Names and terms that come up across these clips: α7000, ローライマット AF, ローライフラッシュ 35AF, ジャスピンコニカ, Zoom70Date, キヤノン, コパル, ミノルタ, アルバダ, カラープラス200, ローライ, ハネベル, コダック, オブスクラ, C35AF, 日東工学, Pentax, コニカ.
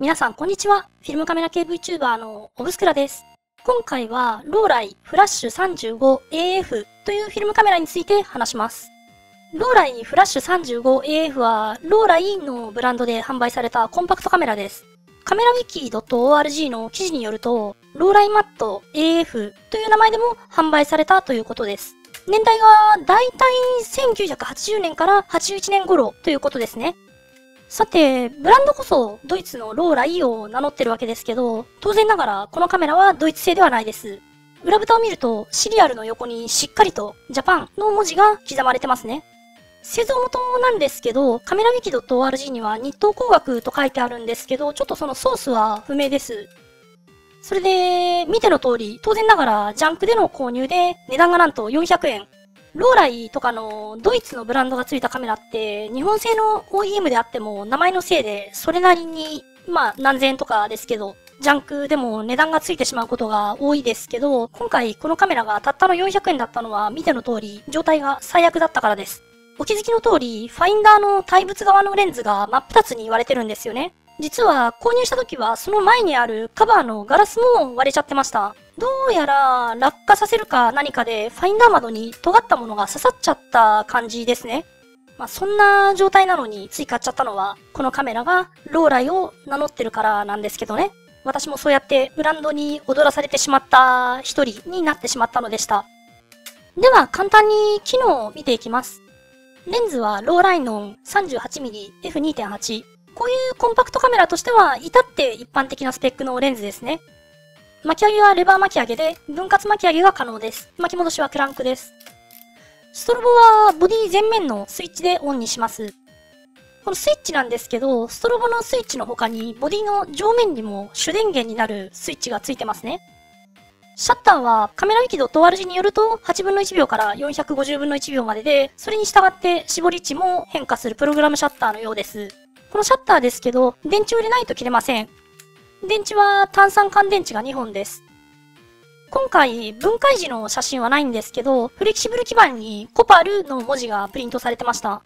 皆さん、こんにちは。フィルムカメラ系 VTuber のオブスクラです。今回は、ローライフラッシュ 35AF というフィルムカメラについて話します。ローライフラッシュ 35AF は、ローライのブランドで販売されたコンパクトカメラです。カメラウィキ .org の記事によると、ローライマット AF という名前でも販売されたということです。年代がだいたい1980年から81年頃ということですね。さて、ブランドこそドイツのローライを名乗ってるわけですけど、当然ながらこのカメラはドイツ製ではないです。裏蓋を見るとシリアルの横にしっかりとジャパンの文字が刻まれてますね。製造元なんですけど、カメラウィキ .org には日東工学と書いてあるんですけど、ちょっとそのソースは不明です。それで、見ての通り、当然ながらジャンクでの購入で値段がなんと400円。ローライとかのドイツのブランドがついたカメラって日本製の OEM であっても名前のせいでそれなりにまあ何千円とかですけどジャンクでも値段がついてしまうことが多いですけど、今回このカメラがたったの400円だったのは見ての通り状態が最悪だったからです。お気づきの通りファインダーの対物側のレンズが真っ二つに言われてるんですよね。実は購入した時はその前にあるカバーのガラスも割れちゃってました。どうやら落下させるか何かでファインダー窓に尖ったものが刺さっちゃった感じですね。まあ、そんな状態なのについ買っちゃったのはこのカメラがローライを名乗ってるからなんですけどね。私もそうやってブランドに踊らされてしまった一人になってしまったのでした。では簡単に機能を見ていきます。レンズはローライの 38mm f2.8。こういうコンパクトカメラとしては、至って一般的なスペックのレンズですね。巻き上げはレバー巻き上げで、分割巻き上げが可能です。巻き戻しはクランクです。ストロボはボディ前面のスイッチでオンにします。このスイッチなんですけど、ストロボのスイッチの他に、ボディの上面にも主電源になるスイッチがついてますね。シャッターはカメラウィキ .org によると、8分の1秒から450分の1秒までで、それに従って絞り値も変化するプログラムシャッターのようです。このシャッターですけど、電池を入れないと切れません。電池は単三乾電池が2本です。今回、分解時の写真はないんですけど、フレキシブル基板にコパルの文字がプリントされてました。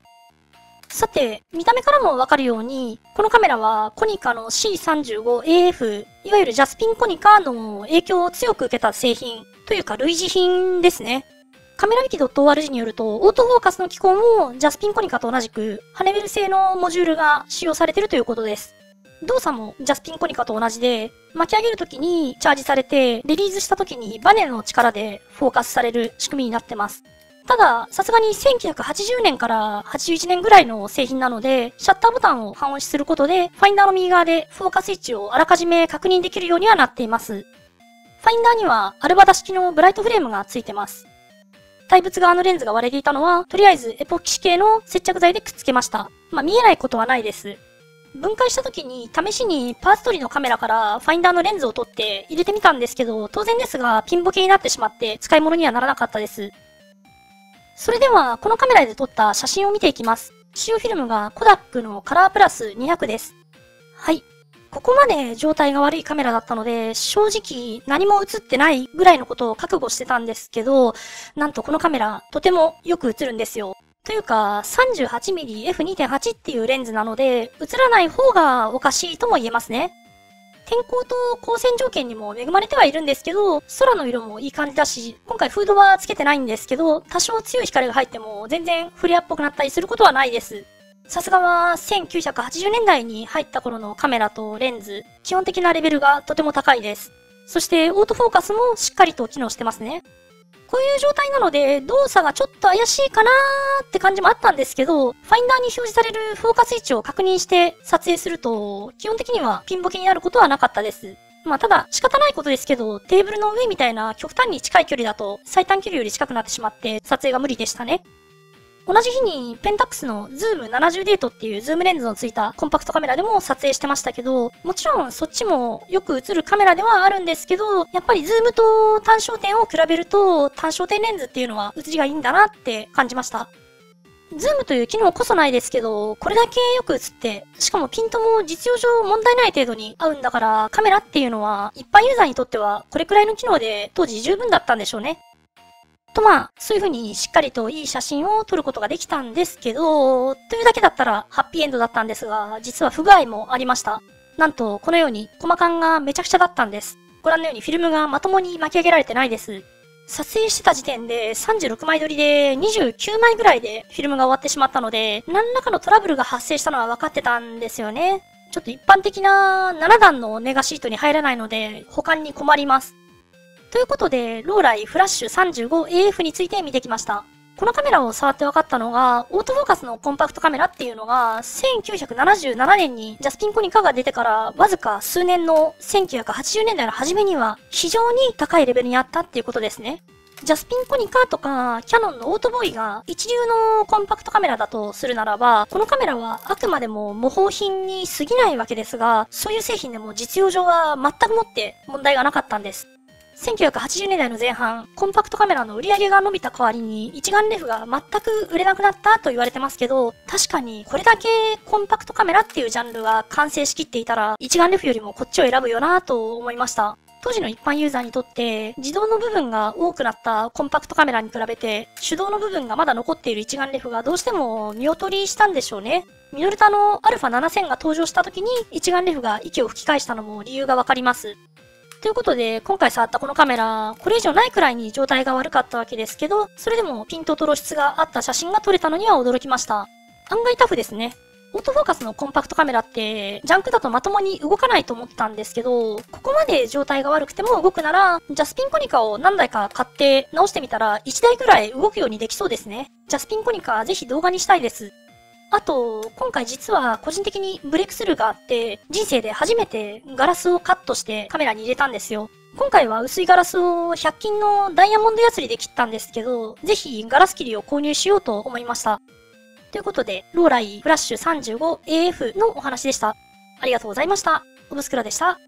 さて、見た目からもわかるように、このカメラはコニカの C35AF、いわゆるジャスピンコニカの影響を強く受けた製品、というか類似品ですね。カメラウィキ .org によると、オートフォーカスの機構もジャスピンコニカと同じく、ハネベル製のモジュールが使用されているということです。動作もジャスピンコニカと同じで、巻き上げるときにチャージされて、リリースしたときにバネの力でフォーカスされる仕組みになってます。ただ、さすがに1980年から81年ぐらいの製品なので、シャッターボタンを半押しすることで、ファインダーの右側でフォーカス位置をあらかじめ確認できるようにはなっています。ファインダーにはアルバダ式のブライトフレームがついてます。対物側のレンズが割れていたのは、とりあえずエポキシ系の接着剤でくっつけました。まあ見えないことはないです。分解した時に試しにパーツ取りのカメラからファインダーのレンズを取って入れてみたんですけど、当然ですがピンボケになってしまって使い物にはならなかったです。それではこのカメラで撮った写真を見ていきます。使用フィルムがコダックのカラープラス200です。はい。ここまで状態が悪いカメラだったので、正直何も映ってないぐらいのことを覚悟してたんですけど、なんとこのカメラとてもよく映るんですよ。というか、38mm f2.8 っていうレンズなので、映らない方がおかしいとも言えますね。天候と光線条件にも恵まれてはいるんですけど、空の色もいい感じだし、今回フードはつけてないんですけど、多少強い光が入っても全然フレアっぽくなったりすることはないです。さすがは1980年代に入った頃のカメラとレンズ、基本的なレベルがとても高いです。そしてオートフォーカスもしっかりと機能してますね。こういう状態なので動作がちょっと怪しいかなーって感じもあったんですけど、ファインダーに表示されるフォーカス位置を確認して撮影すると、基本的にはピンボケになることはなかったです。まあただ仕方ないことですけど、テーブルの上みたいな極端に近い距離だと最短距離より近くなってしまって撮影が無理でしたね。同じ日に Pentax の Zoom70Date っていうズームレンズのついたコンパクトカメラでも撮影してましたけど、もちろんそっちもよく映るカメラではあるんですけど、やっぱりズームと単焦点を比べると単焦点レンズっていうのは映りがいいんだなって感じました。ズームという機能こそないですけど、これだけよく映って、しかもピントも実用上問題ない程度に合うんだから、カメラっていうのは一般ユーザーにとってはこれくらいの機能で当時十分だったんでしょうね。とまあ、そういう風にしっかりといい写真を撮ることができたんですけど、というだけだったらハッピーエンドだったんですが、実は不具合もありました。なんとこのように細間がめちゃくちゃだったんです。ご覧のようにフィルムがまともに巻き上げられてないです。撮影してた時点で36枚撮りで29枚ぐらいでフィルムが終わってしまったので、何らかのトラブルが発生したのは分かってたんですよね。ちょっと一般的な7段のネガシートに入らないので保管に困ります。ということで、ローライフラッシュ 35AF について見てきました。このカメラを触って分かったのが、オートフォーカスのコンパクトカメラっていうのが、1977年にジャスピンコニカが出てからわずか数年の1980年代の初めには非常に高いレベルにあったっていうことですね。ジャスピンコニカとかキヤノンのオートボーイが一流のコンパクトカメラだとするならば、このカメラはあくまでも模倣品に過ぎないわけですが、そういう製品でも実用上は全くもって問題がなかったんです。1980年代の前半、コンパクトカメラの売り上げが伸びた代わりに一眼レフが全く売れなくなったと言われてますけど、確かにこれだけコンパクトカメラっていうジャンルが完成しきっていたら、一眼レフよりもこっちを選ぶよなぁと思いました。当時の一般ユーザーにとって、自動の部分が多くなったコンパクトカメラに比べて、手動の部分がまだ残っている一眼レフがどうしても見劣りしたんでしょうね。ミノルタの α7000 が登場した時に一眼レフが息を吹き返したのも理由がわかります。ということで、今回触ったこのカメラ、これ以上ないくらいに状態が悪かったわけですけど、それでもピントと露出があった写真が撮れたのには驚きました。案外タフですね。オートフォーカスのコンパクトカメラって、ジャンクだとまともに動かないと思ったんですけど、ここまで状態が悪くても動くなら、ジャスピンコニカを何台か買って直してみたら、1台くらい動くようにできそうですね。ジャスピンコニカ、ぜひ動画にしたいです。あと、今回実は個人的にブレイクスルーがあって、人生で初めてガラスをカットしてカメラに入れたんですよ。今回は薄いガラスを100均のダイヤモンドやつりで切ったんですけど、ぜひガラス切りを購入しようと思いました。ということで、ローライフラッシュ 35AF のお話でした。ありがとうございました。おぶすくらでした。